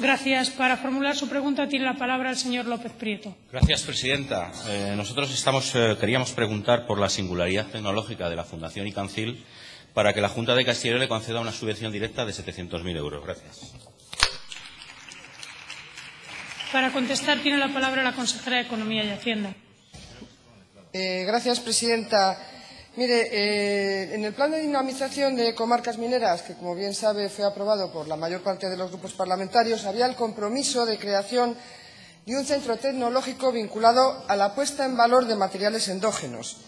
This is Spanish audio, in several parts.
Gracias. Para formular su pregunta tiene la palabra el señor López Prieto. Gracias, presidenta. Nosotros queríamos preguntar por la singularidad tecnológica de la Fundación ICAMCyL para que la Junta de Castilla y León le conceda una subvención directa de 700.000 euros. Gracias. Para contestar tiene la palabra la consejera de Economía y Hacienda. Gracias, presidenta. Mire, en el Plan de Dinamización de Comarcas Mineras, que como bien sabe fue aprobado por la mayor parte de los grupos parlamentarios, había el compromiso de creación de un centro tecnológico vinculado a la puesta en valor de materiales endógenos,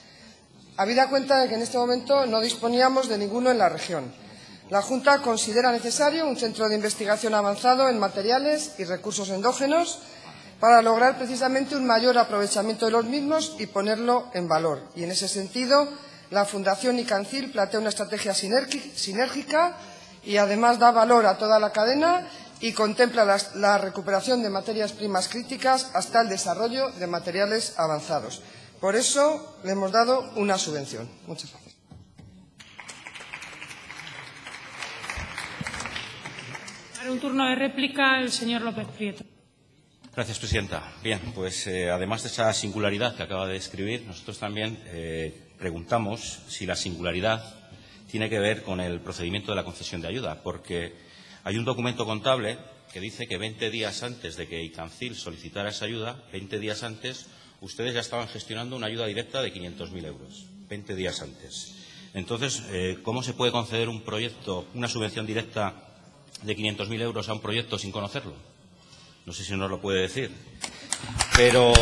habida cuenta de que en este momento no disponíamos de ninguno en la región. La Junta considera necesario un centro de investigación avanzado en materiales y recursos endógenos para lograr precisamente un mayor aprovechamiento de los mismos y ponerlo en valor. Y en ese sentido, la Fundación ICAMCyL plantea una estrategia sinérgica y además da valor a toda la cadena y contempla la recuperación de materias primas críticas hasta el desarrollo de materiales avanzados. Por eso le hemos dado una subvención. Muchas gracias. Para un turno de réplica, el señor López Prieto. Gracias, presidenta. Bien, pues además de esa singularidad que acaba de describir, nosotros también preguntamos si la singularidad tiene que ver con el procedimiento de la concesión de ayuda, porque hay un documento contable que dice que 20 días antes de que ICAMCyL solicitara esa ayuda, 20 días antes, ustedes ya estaban gestionando una ayuda directa de 500.000 euros, 20 días antes. Entonces, ¿cómo se puede conceder un proyecto, una subvención directa de 500.000 euros a un proyecto sin conocerlo? No sé si nos lo puede decir, pero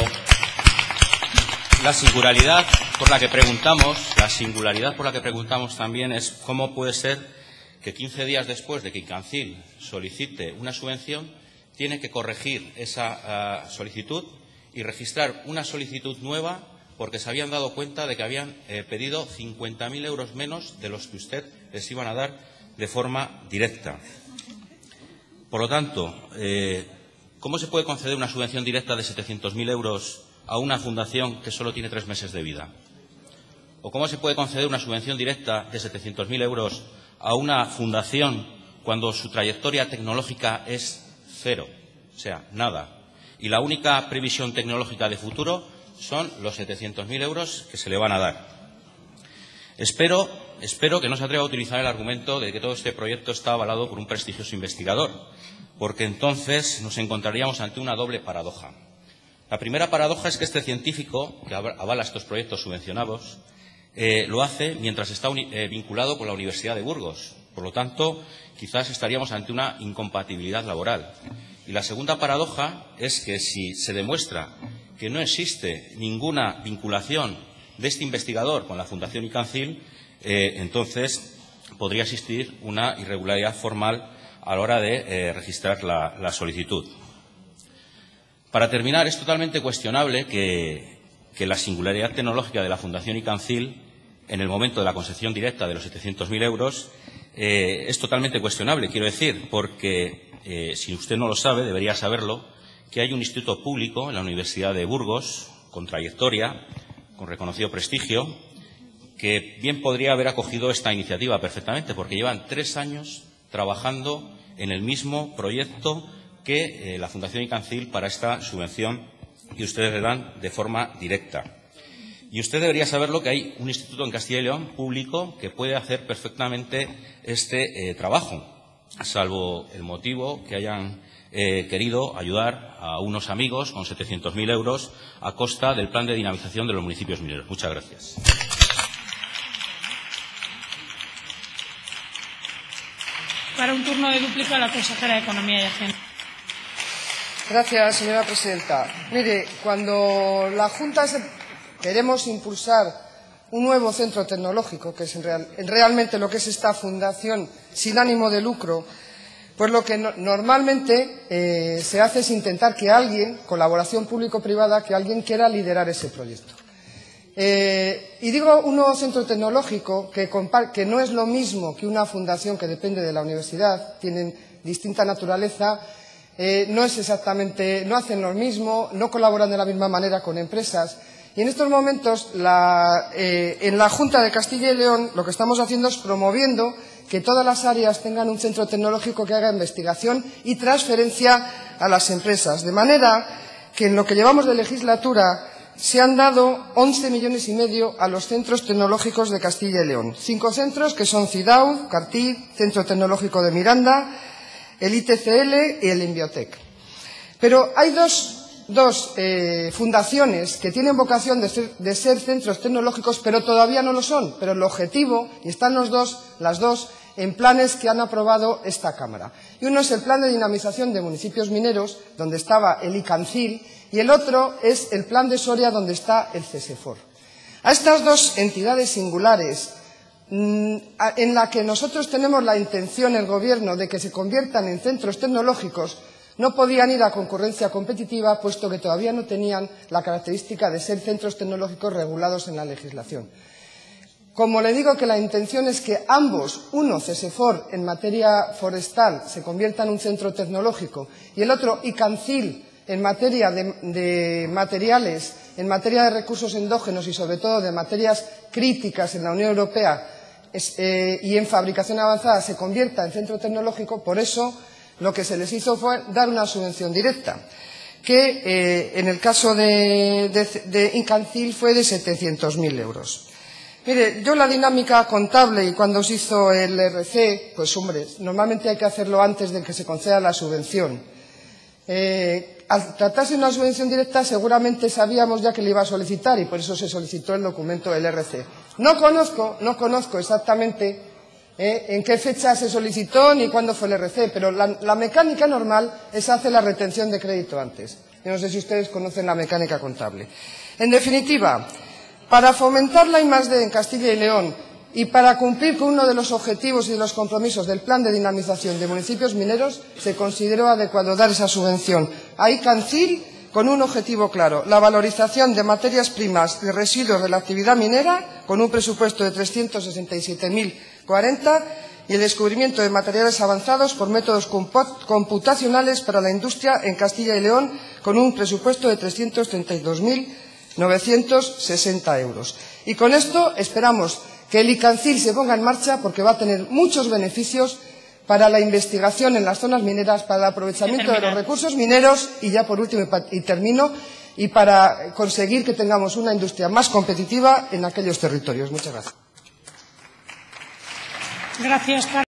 la singularidad por la que preguntamos, también es cómo puede ser que 15 días después de que ICAMCyL solicite una subvención, tiene que corregir esa solicitud y registrar una solicitud nueva porque se habían dado cuenta de que habían pedido 50.000 euros menos de los que usted les iban a dar de forma directa. Por lo tanto, ¿cómo se puede conceder una subvención directa de 700.000 euros a una fundación que solo tiene 3 meses de vida? ¿O cómo se puede conceder una subvención directa de 700.000 euros a una fundación cuando su trayectoria tecnológica es cero? O sea, nada. Y la única previsión tecnológica de futuro son los 700.000 euros que se le van a dar. Espero que no se atreva a utilizar el argumento de que todo este proyecto está avalado por un prestigioso investigador, porque entonces nos encontraríamos ante una doble paradoja. La primera paradoja es que este científico que avala estos proyectos subvencionados lo hace mientras está vinculado con la Universidad de Burgos. Por lo tanto, quizás estaríamos ante una incompatibilidad laboral. Y la segunda paradoja es que si se demuestra que no existe ninguna vinculación de este investigador con la Fundación ICAMCyL, entonces podría existir una irregularidad formal a la hora de registrar la solicitud. Para terminar, es totalmente cuestionable que la singularidad tecnológica de la Fundación ICAMCyL, en el momento de la concesión directa de los 700.000 euros, es totalmente cuestionable, quiero decir, porque si usted no lo sabe, debería saberlo, que hay un instituto público en la Universidad de Burgos, con trayectoria, con reconocido prestigio, que bien podría haber acogido esta iniciativa perfectamente, porque llevan 3 años trabajando en el mismo proyecto que la Fundación ICAMCyL para esta subvención que ustedes le dan de forma directa. Y usted debería saberlo que hay un instituto en Castilla y León público que puede hacer perfectamente este trabajo, salvo el motivo que hayan querido ayudar a unos amigos con 700.000 euros a costa del Plan de Dinamización de los Municipios Mineros. Muchas gracias. Para un turno de dúplica, la consejera de Economía y Hacienda. Gracias, señora presidenta. Mire, cuando la Junta queremos impulsar un nuevo centro tecnológico, que es realmente lo que es esta fundación sin ánimo de lucro, pues lo que normalmente se hace es intentar que alguien, colaboración público-privada, que alguien quiera liderar ese proyecto. Y digo un nuevo centro tecnológico que no es lo mismo que una fundación que depende de la universidad, tienen distinta naturaleza, no es exactamente, no hacen lo mismo, no colaboran de la misma manera con empresas. Y en estos momentos en la Junta de Castilla y León lo que estamos haciendo es promoviendo que todas las áreas tengan un centro tecnológico que haga investigación y transferencia a las empresas. De manera que en lo que llevamos de legislatura se han dado 11 millones y medio a los centros tecnológicos de Castilla y León. 5 centros que son CIDAU, CARTIF, Centro Tecnológico de Miranda, el ITCL y el INBIOTEC. Pero hay dos fundaciones que tienen vocación de ser centros tecnológicos, pero todavía no lo son. Pero el objetivo, y están las dos, en planes que han aprobado esta Cámara. Y uno es el Plan de Dinamización de Municipios Mineros, donde estaba el ICAMCyL, y el otro es el Plan de Soria, donde está el Cesefor. A estas dos entidades singulares, en la que nosotros tenemos la intención, el Gobierno, de que se conviertan en centros tecnológicos, no podían ir a concurrencia competitiva, puesto que todavía no tenían la característica de ser centros tecnológicos regulados en la legislación. Como le digo, que la intención es que ambos, uno Cesefor en materia forestal, se convierta en un centro tecnológico, y el otro ICAMCyL en materia de materiales, en materia de recursos endógenos y sobre todo de materias críticas en la Unión Europea y en fabricación avanzada, se convierta en centro tecnológico. Por eso lo que se les hizo fue dar una subvención directa, que en el caso de ICAMCyL fue de 700.000 euros. Mire, yo la dinámica contable y cuando se hizo el RC, pues hombre, normalmente hay que hacerlo antes de que se conceda la subvención. Al tratarse de una subvención directa seguramente sabíamos ya que le iba a solicitar y por eso se solicitó el documento del RC. No conozco exactamente en qué fecha se solicitó ni cuándo fue el RC, pero la mecánica normal es hacer la retención de crédito antes. Yo no sé si ustedes conocen la mecánica contable. En definitiva, para fomentar la I+D en Castilla y León y para cumplir con uno de los objetivos y de los compromisos del Plan de Dinamización de Municipios Mineros, se consideró adecuado dar esa subvención a ICAMCyL con un objetivo claro: la valorización de materias primas y residuos de la actividad minera, con un presupuesto de 367.040, y el descubrimiento de materiales avanzados por métodos computacionales para la industria en Castilla y León, con un presupuesto de 332.960 euros. Y con esto esperamos que el ICAMCyL se ponga en marcha, porque va a tener muchos beneficios para la investigación en las zonas mineras, para el aprovechamiento de los recursos mineros y ya por último, y termino, y para conseguir que tengamos una industria más competitiva en aquellos territorios. Muchas gracias.